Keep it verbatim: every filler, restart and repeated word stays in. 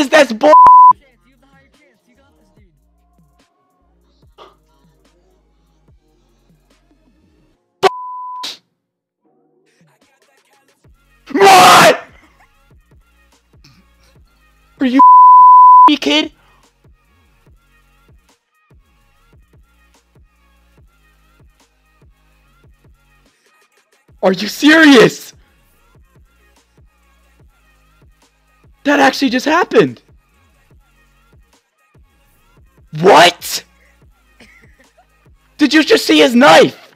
is this bull? What? Are you kid? Are you serious? That actually just happened. What? Did you just see his knife?